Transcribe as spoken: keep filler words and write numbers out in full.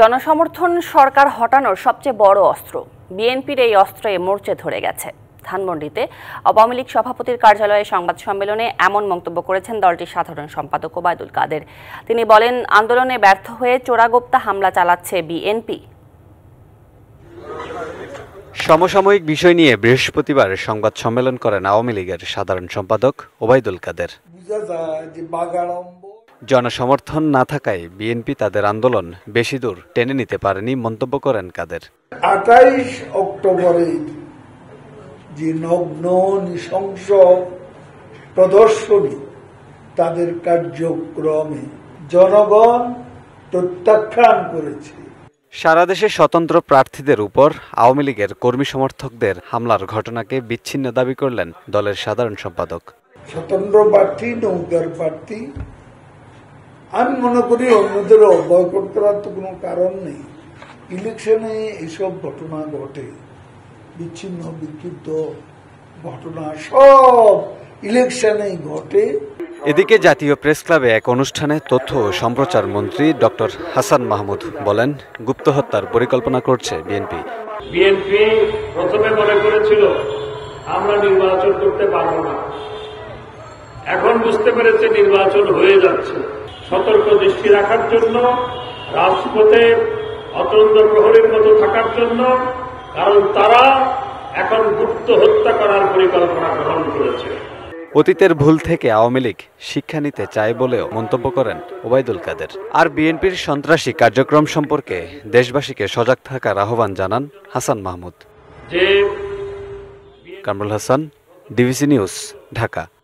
जनसमर्थन सरकार हटानोर सबचेये बड़ अस्त्र बीएनपीर एई अस्त्रे मोर्चे धरे गेछे। धानमंडीते आवामी लीग सभापतिर कार्यालये संबाद सम्मेलने एमन मंतब्य करेछेन दलटिर साधारण सम्पादक ओबैदुल कादिर। तिनि बोलेन आंदोलने व्यर्थ हये चोरागोप्ता हमला चालाच्छे बीएनपी। समसामयिक विषय निये बृहस्पतिवार संबाद सम्मेलन करेन आवामी लीगेर साधारण सम्पादक ओबैदुल कादिर। जनसमर्थन ना थाकाय बीएनपी तादेर आंदोलन बेशी दूर टेने निते पारेनि मंतब्य करेन कादिर। अट्ठाईस अक्टोबरे যে নগ্ন নৃশংস প্রদর্শনী তাদের কার্যক্রমে জনগণ প্রত্যাখ্যান করেছে। সারা দেশে স্বতন্ত্র প্রার্থীদের উপর আওয়ামী লীগের কর্মী সমর্থকদের হামলার ঘটনাকে বিচ্ছিন্ন দাবি করলেন দলের সাধারণ সম্পাদক। স্বতন্ত্র প্রার্থী নৌকার প্রার্থী আমি মনে করি অন্যদের বয়কট করার তো কোনো কারণ নেই। ইলেকশনে এইসব ঘটনা ঘটে, বিচ্ছিন্ন বিক্ষিপ্ত ঘটনা সব ইলেকশনে ঘটে। এদিকে জাতীয় প্রেস ক্লাবে এক অনুষ্ঠানে তথ্য ও সম্প্রচার মন্ত্রী ডক্টর হাসান মাহমুদ বলেন, গুপ্ত হত্যার পরিকল্পনা করছে বিএনপি। বিএনপি প্রথমে মনে করেছিল আমরা নির্বাচন করতে পারবো না, এখন বুঝতে পেরেছে নির্বাচন হয়ে যাচ্ছে। সতর্ক দৃষ্টি রাখার জন্য, রাজপথে অতন্দ্র প্রহরীর মতো থাকার জন্য, কারণ তারা এখন গুপ্ত হত্যা করার পরিকল্পনা গ্রহণ করেছে। অতীতের ভুল থেকে আওয়ামী লীগ শিক্ষা নিতে চায় বলেও মন্তব্য করেন ওবাইদুল কাদের। আর বিএনপির সন্ত্রাসী কার্যক্রম সম্পর্কে দেশবাসীকে সজাগ থাকার আহ্বান জানান হাসান মাহমুদ। Kamrul Hasan, DVC news, Dhaka.